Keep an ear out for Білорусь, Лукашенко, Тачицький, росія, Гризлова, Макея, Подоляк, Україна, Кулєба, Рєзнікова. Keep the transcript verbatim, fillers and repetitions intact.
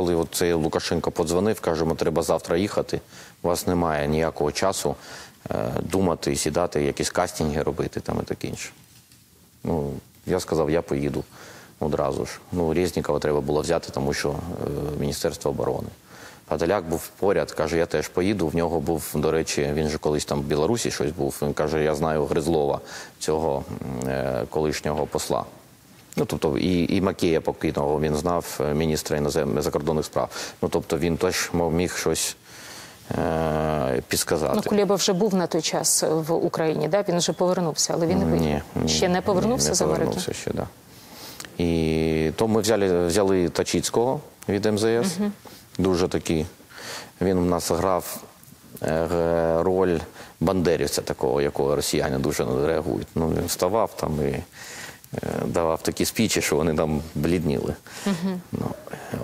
коли от цей Лукашенко подзвонив, кажемо, треба завтра їхати, у вас немає ніякого часу е, думати, сідати, якісь кастинги робити там і таке інше. Ну, я сказав, я поїду одразу ж. Ну, Рєзнікова треба було взяти, тому що е, Міністерство оборони. Подоляк був поряд, каже, я теж поїду. В нього був, до речі, він же колись там в Білорусі щось був. Він каже, я знаю Гризлова, цього е, колишнього посла. Ну, тобто, і, і Макея покійного, він знав міністра іноземних закордонних справ. Ну, тобто, він теж міг щось е, підсказати. Ну, Кулєба вже був на той час в Україні, да? Він вже повернувся, але він не вийде. Ще не повернувся ні, не з Америки? Повернувся ще, да. І то ми взяли, взяли Тачицького від ем зет ес, угу. Дуже такий. Він у нас грав роль бандерівця такого, якого росіяни дуже реагують. Ну, він вставав там і давав такі спічі, що вони там блідніли. Угу. Ну,